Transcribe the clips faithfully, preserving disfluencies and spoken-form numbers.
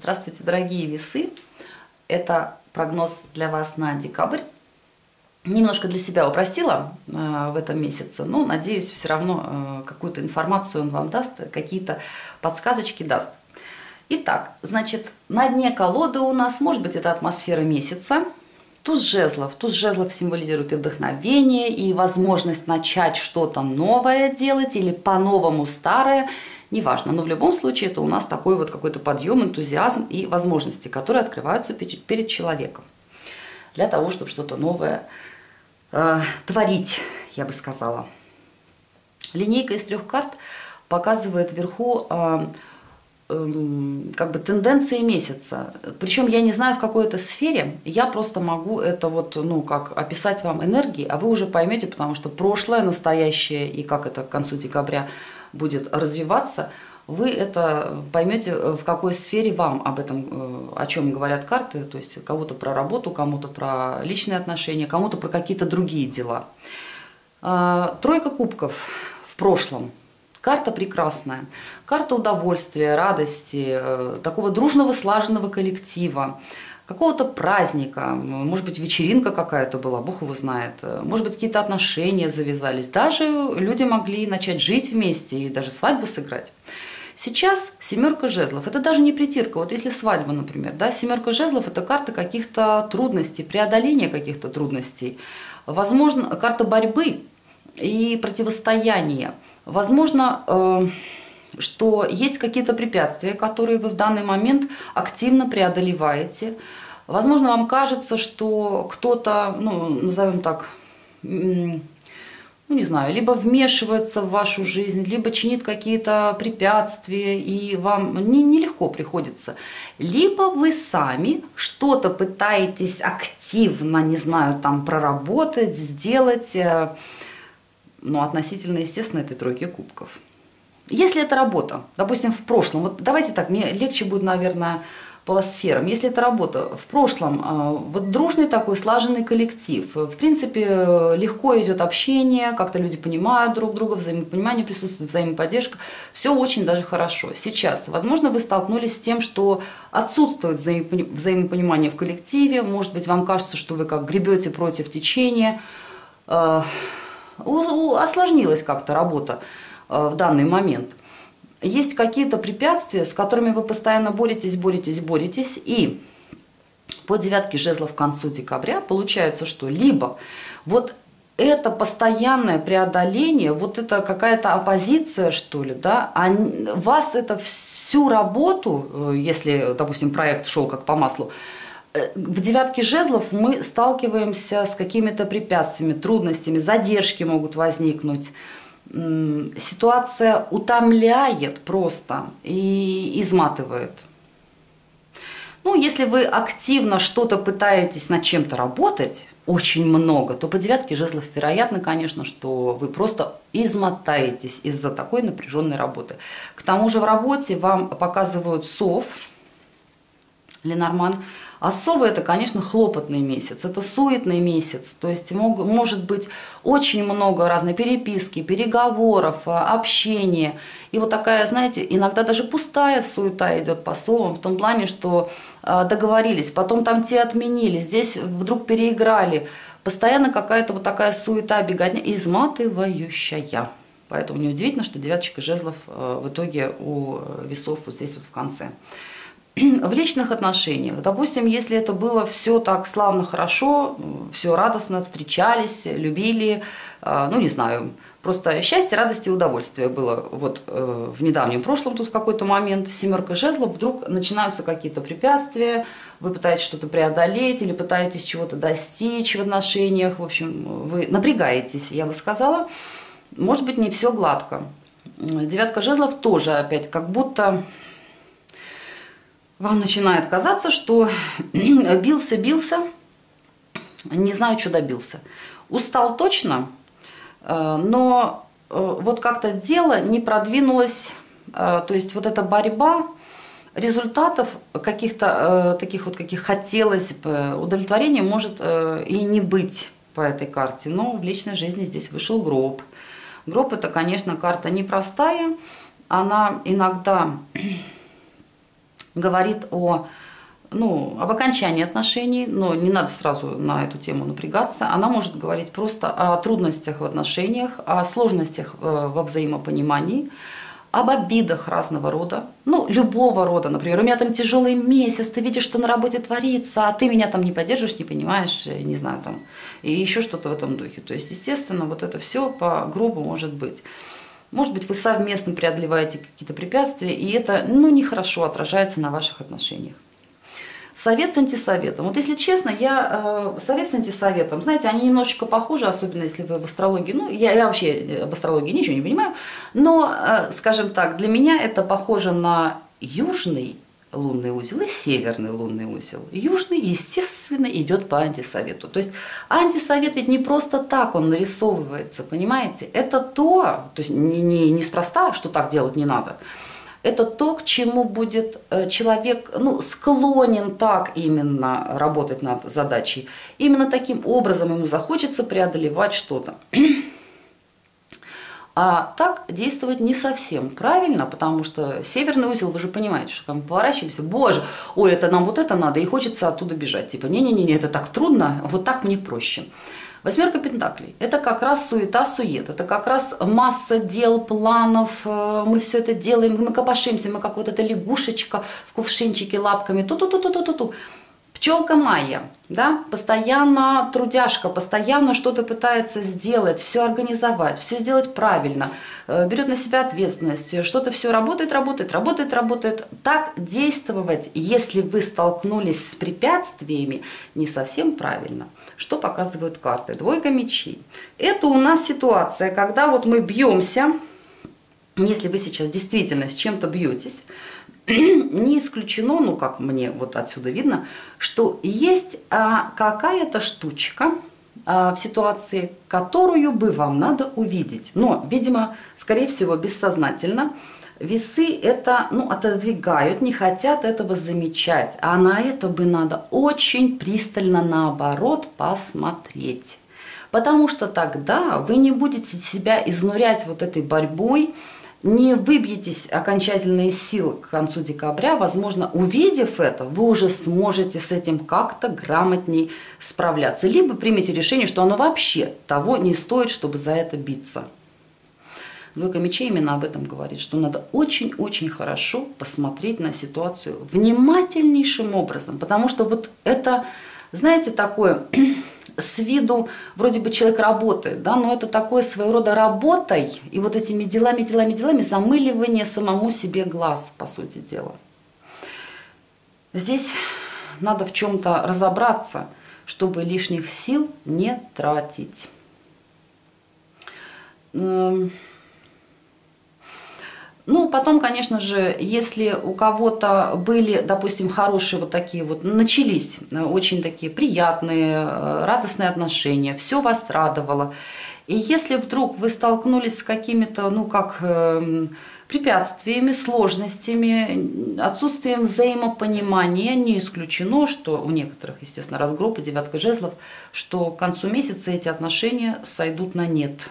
Здравствуйте, дорогие весы! Это прогноз для вас на декабрь. Немножко для себя упростила в этом месяце, но, надеюсь, все равно какую-то информацию он вам даст, какие-то подсказочки даст. Итак, значит, на дне колоды у нас, может быть, это атмосфера месяца. Туз жезлов. Туз жезлов символизирует и вдохновение, и возможность начать что-то новое делать, или по-новому старое, неважно. Но в любом случае это у нас такой вот какой-то подъем, энтузиазм и возможности, которые открываются перед человеком для того, чтобы что-то новое э, творить, я бы сказала. Линейка из трех карт показывает вверху э, как бы тенденции месяца. Причем я не знаю, в какой это сфере, я просто могу это вот, ну, как описать вам энергии, а вы уже поймете, потому что прошлое, настоящее и как это к концу декабря будет развиваться, вы это поймете, в какой сфере вам об этом, о чем говорят карты, то есть кого-то про работу, кому-то про личные отношения, кому-то про какие-то другие дела. Тройка кубков в прошлом. Карта прекрасная, карта удовольствия, радости, такого дружного, слаженного коллектива, какого-то праздника, может быть, вечеринка какая-то была, бог его знает, может быть, какие-то отношения завязались, даже люди могли начать жить вместе и даже свадьбу сыграть. Сейчас семерка жезлов, это даже не притирка, вот если свадьба, например, да, семерка жезлов это карта каких-то трудностей, преодоления каких-то трудностей, возможно, карта борьбы и противостояния. Возможно, что есть какие-то препятствия, которые вы в данный момент активно преодолеваете. Возможно, вам кажется, что кто-то, ну, назовем так, ну, не знаю, либо вмешивается в вашу жизнь, либо чинит какие-то препятствия, и вам не, нелегко приходится. Либо вы сами что-то пытаетесь активно, не знаю, там, проработать, сделать... Но относительно, естественно, этой тройки кубков. Если это работа, допустим, в прошлом, вот давайте так, мне легче будет, наверное, по сферам. Если это работа, в прошлом, вот дружный такой слаженный коллектив, в принципе, легко идет общение, как-то люди понимают друг друга, взаимопонимание присутствует, взаимоподдержка, все очень даже хорошо. Сейчас, возможно, вы столкнулись с тем, что отсутствует взаимопонимание в коллективе, может быть, вам кажется, что вы как гребете против течения, осложнилась как-то работа в данный момент. Есть какие-то препятствия, с которыми вы постоянно боретесь, боретесь, боретесь. И по девятке жезлов к концу декабря получается, что либо вот это постоянное преодоление, вот это какая-то оппозиция, что ли, да, а вас это всю работу, если, допустим, проект шел как по маслу, в девятке жезлов мы сталкиваемся с какими-то препятствиями, трудностями, задержки могут возникнуть. Ситуация утомляет просто и изматывает. Ну, если вы активно что-то пытаетесь над чем-то работать, очень много, то по девятке жезлов вероятно, конечно, что вы просто измотаетесь из-за такой напряженной работы. К тому же в работе вам показывают сов, Ленорман. А совы это, конечно, хлопотный месяц, это суетный месяц, то есть мог, может быть очень много разной переписки, переговоров, общения. И вот такая, знаете, иногда даже пустая суета идет по совам, в том плане, что э, договорились, потом там те отменили, здесь вдруг переиграли. Постоянно какая-то вот такая суета, беготня, изматывающая. Поэтому неудивительно, что девяточка жезлов э, в итоге у весов вот здесь вот в конце. В личных отношениях, допустим, если это было все так славно, хорошо, все радостно, встречались, любили, ну не знаю, просто счастье, радость и удовольствие было вот в недавнем прошлом, тут в какой-то момент, семерка жезлов, вдруг начинаются какие-то препятствия, вы пытаетесь что-то преодолеть или пытаетесь чего-то достичь в отношениях, в общем, вы напрягаетесь, я бы сказала, может быть, не все гладко. Девятка жезлов тоже опять как будто... Вам начинает казаться, что бился, бился, не знаю, что добился. Устал точно, но вот как-то дело не продвинулось, то есть вот эта борьба результатов каких-то таких вот, каких хотелось бы, удовлетворения может и не быть по этой карте. Но в личной жизни здесь вышел гроб. Гроб это, конечно, карта непростая, она иногда... говорит о, ну, об окончании отношений, но не надо сразу на эту тему напрягаться. Она может говорить просто о трудностях в отношениях, о сложностях во взаимопонимании, об обидах разного рода, ну, любого рода. Например, у меня там тяжелый месяц, ты видишь, что на работе творится, а ты меня там не поддерживаешь, не понимаешь, не знаю, там, и еще что-то в этом духе. То есть, естественно, вот это все по-грубо может быть. Может быть, вы совместно преодолеваете какие-то препятствия, и это, ну, нехорошо отражается на ваших отношениях. Совет с антисоветом. Вот если честно, я э, совет с антисоветом, знаете, они немножечко похожи, особенно если вы в астрологии, ну, я, я вообще об астрологии ничего не понимаю, но, э, скажем так, для меня это похоже на южный лунный узел и северный лунный узел. Южный, естественно, идет по антисовету. То есть антисовет ведь не просто так он нарисовывается, понимаете? Это то, то есть не, не, неспроста, что так делать не надо. Это то, к чему будет человек, ну, склонен так именно работать над задачей. Именно таким образом ему захочется преодолевать что-то. А так действовать не совсем правильно, потому что северный узел, вы же понимаете, что мы поворачиваемся, боже, ой, это нам вот это надо, и хочется оттуда бежать. Типа, не-не-не, это так трудно, вот так мне проще. Восьмерка пентаклей – это как раз суета-сует, это как раз масса дел, планов, мы все это делаем, мы копошимся, мы как вот эта лягушечка в кувшинчике лапками, ту-ту-ту-ту-ту-ту. Пчелка майя, да, постоянно трудяшка, постоянно что-то пытается сделать, все организовать, все сделать правильно, берет на себя ответственность, что-то все работает, работает, работает, работает. Так действовать, если вы столкнулись с препятствиями, не совсем правильно, что показывают карты. Двойка мечей. Это у нас ситуация, когда вот мы бьемся, если вы сейчас действительно с чем-то бьетесь, не исключено, ну как мне вот отсюда видно, что есть а, какая-то штучка а, в ситуации, которую бы вам надо увидеть. Но, видимо, скорее всего, бессознательно весы это, ну, отодвигают, не хотят этого замечать. А на это бы надо очень пристально, наоборот, посмотреть. Потому что тогда вы не будете себя изнурять вот этой борьбой, не выбьетесь окончательно из сил к концу декабря, возможно, увидев это, вы уже сможете с этим как-то грамотней справляться. Либо примите решение, что оно вообще того не стоит, чтобы за это биться. Двойка мечей именно об этом говорит, что надо очень-очень хорошо посмотреть на ситуацию внимательнейшим образом, потому что вот это, знаете, такое... С виду вроде бы человек работает, да, но это такое своего рода работой и вот этими делами, делами, делами замыливание самому себе глаз, по сути дела. Здесь надо в чем-то разобраться, чтобы лишних сил не тратить. Ну, потом, конечно же, если у кого-то были, допустим, хорошие вот такие вот, начались очень такие приятные, радостные отношения, все вас радовало. И если вдруг вы столкнулись с какими-то, ну, как э, препятствиями, сложностями, отсутствием взаимопонимания, не исключено, что у некоторых, естественно, разгроб и девятка жезлов, что к концу месяца эти отношения сойдут на нет.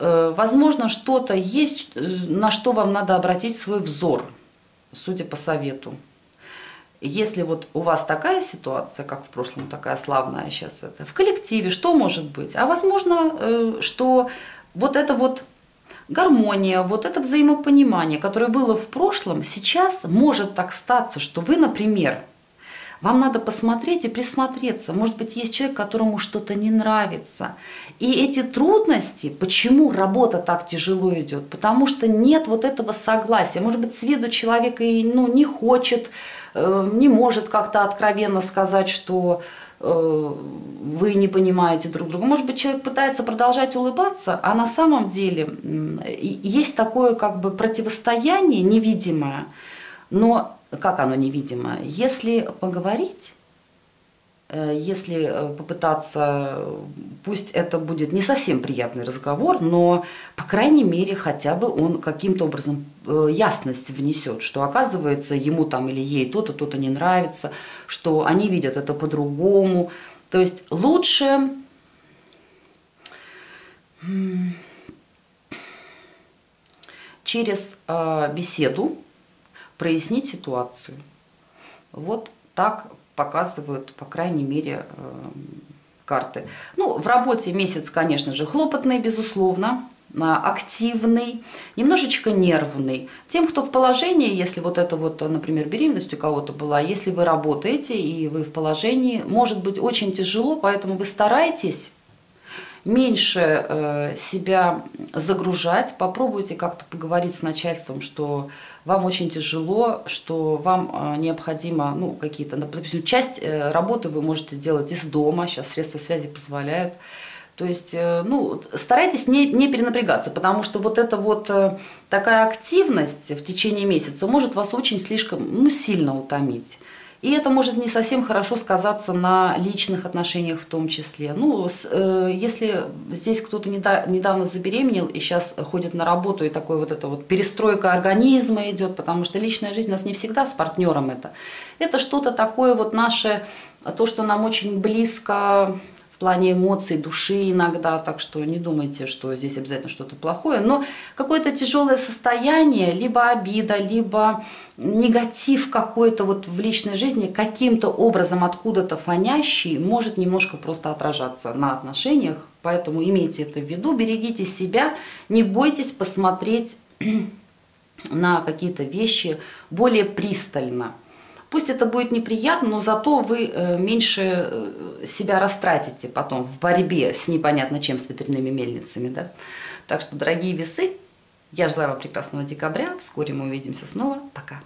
Возможно, что-то есть, на что вам надо обратить свой взор, судя по совету. Если вот у вас такая ситуация, как в прошлом, такая славная сейчас, это в коллективе, что может быть? А возможно, что вот это вот гармония, вот это взаимопонимание, которое было в прошлом, сейчас может так статься, что вы, например, вам надо посмотреть и присмотреться. Может быть, есть человек, которому что-то не нравится. И эти трудности, почему работа так тяжело идет? Потому что нет вот этого согласия. Может быть, с виду человек и, ну, не хочет, э, не может как-то откровенно сказать, что э, вы не понимаете друг друга. Может быть, человек пытается продолжать улыбаться, а на самом деле э, есть такое как бы противостояние невидимое, но... Как оно невидимо? Если поговорить, если попытаться, пусть это будет не совсем приятный разговор, но, по крайней мере, хотя бы он каким-то образом ясность внесет, что, оказывается, ему там или ей то-то, то-то не нравится, что они видят это по-другому. То есть лучше... через беседу, прояснить ситуацию. Вот так показывают, по крайней мере, карты. Ну, в работе месяц, конечно же, хлопотный, безусловно, активный, немножечко нервный. Тем, кто в положении, если вот это вот, например, беременность у кого-то была, если вы работаете и вы в положении, может быть очень тяжело, поэтому вы старайтесь меньше себя загружать, попробуйте как-то поговорить с начальством, что вам очень тяжело, что вам необходимо, ну, какие-то, допустим, часть работы вы можете делать из дома, сейчас средства связи позволяют. То есть, ну, старайтесь не, не перенапрягаться, потому что вот эта вот такая активность в течение месяца может вас очень слишком, ну, сильно утомить. И это может не совсем хорошо сказаться на личных отношениях в том числе. Ну, с, э, если здесь кто-то недавно забеременел и сейчас ходит на работу, и такой вот эта вот перестройка организма идет, потому что личная жизнь у нас не всегда с партнером это. Это что-то такое вот наше, то, что нам очень близко в плане эмоций, души иногда, так что не думайте, что здесь обязательно что-то плохое, но какое-то тяжелое состояние, либо обида, либо негатив какой-то вот в личной жизни, каким-то образом откуда-то фонящий, может немножко просто отражаться на отношениях, поэтому имейте это в виду, берегите себя, не бойтесь посмотреть на какие-то вещи более пристально. Пусть это будет неприятно, но зато вы меньше себя растратите потом в борьбе с непонятно чем, с ветряными мельницами. Да? Так что, дорогие весы, я желаю вам прекрасного декабря. Вскоре мы увидимся снова. Пока!